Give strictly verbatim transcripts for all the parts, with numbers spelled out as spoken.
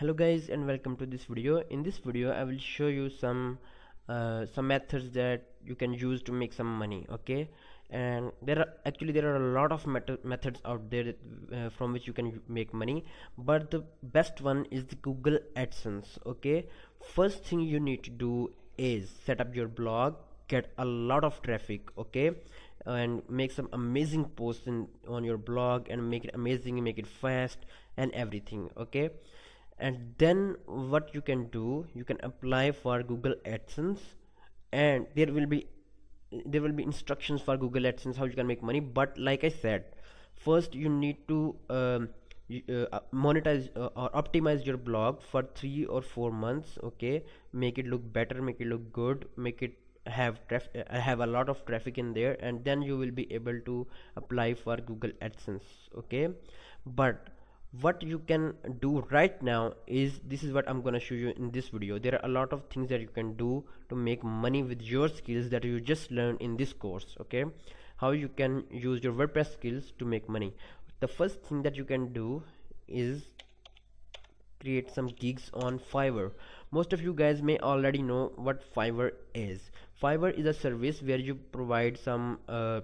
Hello guys, and welcome to this video. In this video I will show you some uh, some methods that you can use to make some money, okay? And there are actually there are a lot of methods out there uh, from which you can make money, but the best one is the Google AdSense, okay? First thing you need to do is set up your blog, get a lot of traffic, okay, and make some amazing posts in, on your blog, and make it amazing, make it fast and everything, okay? And then what you can do, you can apply for Google AdSense, and there will be there will be instructions for Google AdSense how you can make money. But like I said, first you need to um, uh, monetize uh, or optimize your blog for three or four months, okay? Make it look better, make it look good, make it have traf have a lot of traffic in there, and then you will be able to apply for Google AdSense, okay? But what you can do right now is, this is what I'm gonna show you in this video. There are a lot of things that you can do to make money with your skills that you just learned in this course, okay? How you can use your WordPress skills to make money. The first thing that you can do is create some gigs on Fiverr. Most of you guys may already know what Fiverr is. Fiverr is a service where you provide some uh,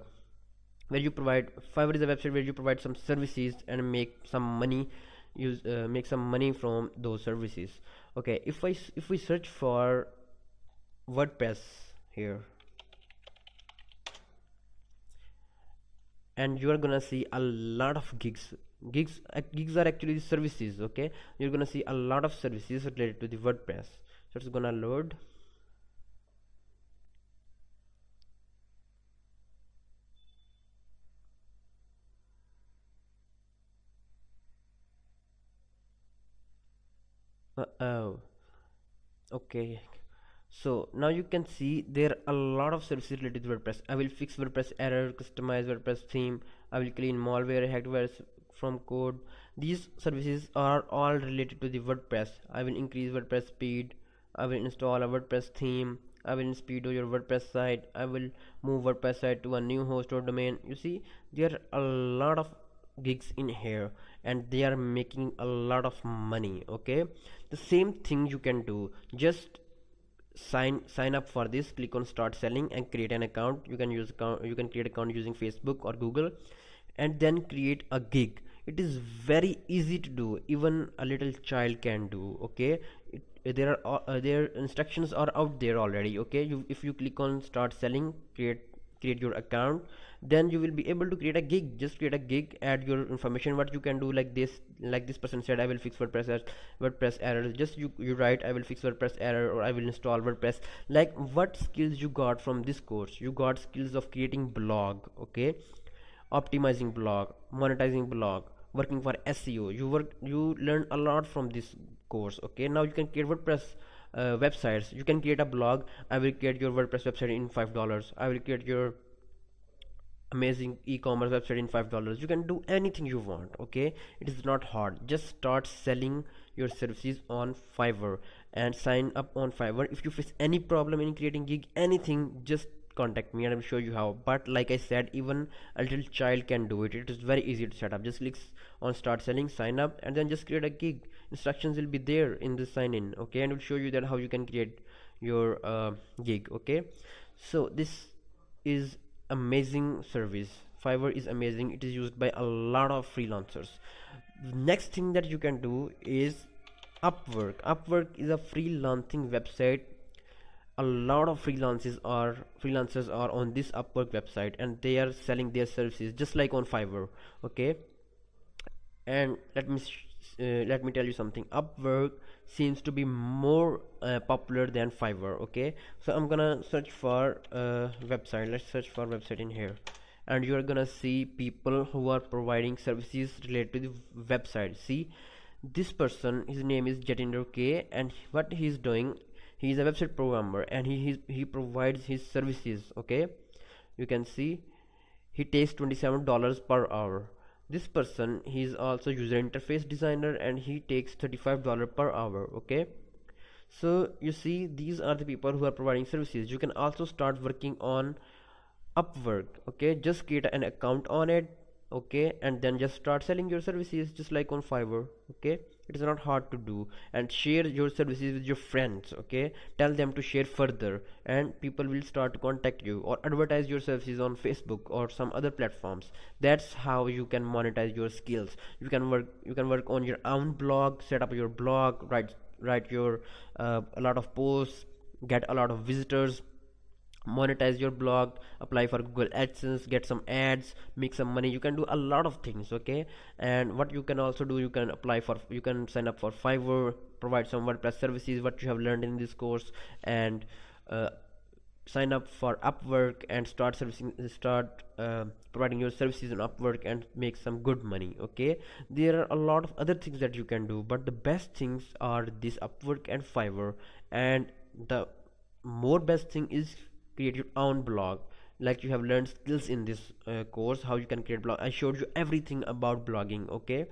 where you provide Fiverr is a website where you provide some services and make some money, use uh, make some money from those services, okay? If I if we search for WordPress here, and you are gonna see a lot of gigs gigs uh, gigs are actually services, okay? You're gonna see a lot of services related to the WordPress. So it's gonna load. Uh oh, okay. So now you can see there are a lot of services related to WordPress. I will fix WordPress error, customize WordPress theme, I will clean malware, hackware from code. These services are all related to the WordPress. I will increase WordPress speed, I will install a WordPress theme, I will speed your WordPress site, I will move WordPress site to a new host or domain. You see, there are a lot of gigs in here, and they are making a lot of money, okay? The same thing you can do, just sign sign up for this, click on start selling, and create an account. You can use account, you can create account using Facebook or Google, and then create a gig. It is very easy to do, even a little child can do, okay? It, there are uh, their instructions are out there already, okay? You if you click on start selling, create create your account, then you will be able to create a gig. Just create a gig, add your information, what you can do, like this like this person said, I will fix WordPress errors, WordPress errors. Just you you write, I will fix WordPress error, or I will install WordPress. Like, what skills you got from this course? You got skills of creating blog, okay, optimizing blog, monetizing blog, working for S E O. You work you learn a lot from this course, okay? Now you can create WordPress Uh, websites. You can create a blog. I will create your WordPress website in five dollars. I will create your amazing e-commerce website in five dollars. You can do anything you want, okay? It is not hard. Just start selling your services on Fiverr and sign up on Fiverr. If you face any problem in creating gig, anything, just contact me and I will show you how. But like I said, even a little child can do it. It is very easy to set up. Just click on start selling, sign up, and then just create a gig. Instructions will be there in the sign in, okay? And it will show you that how you can create your uh, gig, okay? So this is amazing service. Fiverr is amazing. It is used by a lot of freelancers. The next thing that you can do is Upwork. Upwork is a freelancing website. A lot of freelancers are freelancers are on this Upwork website, and they are selling their services just like on Fiverr, okay? And let me uh, let me tell you something. Upwork seems to be more uh, popular than Fiverr, okay? So I'm gonna search for uh, website. Let's search for website in here, and you are gonna see people who are providing services related to the website. See, this person, his name is Jetinder K, and what he's doing, he is a website programmer, and he, he he provides his services, okay? You can see he takes twenty-seven dollars per hour. This person, he is also user interface designer, and he takes thirty-five dollars per hour, okay? So you see, these are the people who are providing services. You can also start working on Upwork, okay? Just create an account on it, okay, and then just start selling your services just like on Fiverr, okay? It is not hard to do. And share your services with your friends, okay? Tell them to share further and people will start to contact you, or advertise your services on Facebook or some other platforms. That's how you can monetize your skills. You can work you can work on your own blog, set up your blog, write write your uh, a lot of posts, get a lot of visitors, monetize your blog, apply for Google AdSense, get some ads, make some money. You can do a lot of things, okay? And what you can also do, you can apply for, you can sign up for Fiverr, provide some WordPress services, what you have learned in this course, and uh, sign up for Upwork and start servicing, start uh, providing your services on Upwork and make some good money, okay? There are a lot of other things that you can do, but the best things are this Upwork and Fiverr. And the more best thing is create your own blog. Like you have learned skills in this uh, course, how you can create blog. I showed you everything about blogging, okay?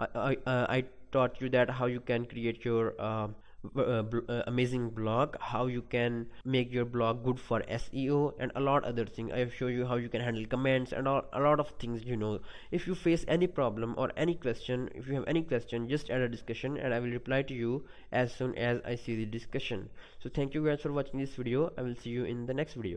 I, I, uh, I taught you that how you can create your uh, uh, bl uh, amazing blog, how you can make your blog good for S E O, and a lot other things. I have shown you how you can handle comments and all, a lot of things, you know. If you face any problem or any question, if you have any question, just add a discussion and I will reply to you as soon as I see the discussion. So thank you guys for watching this video. I will see you in the next video.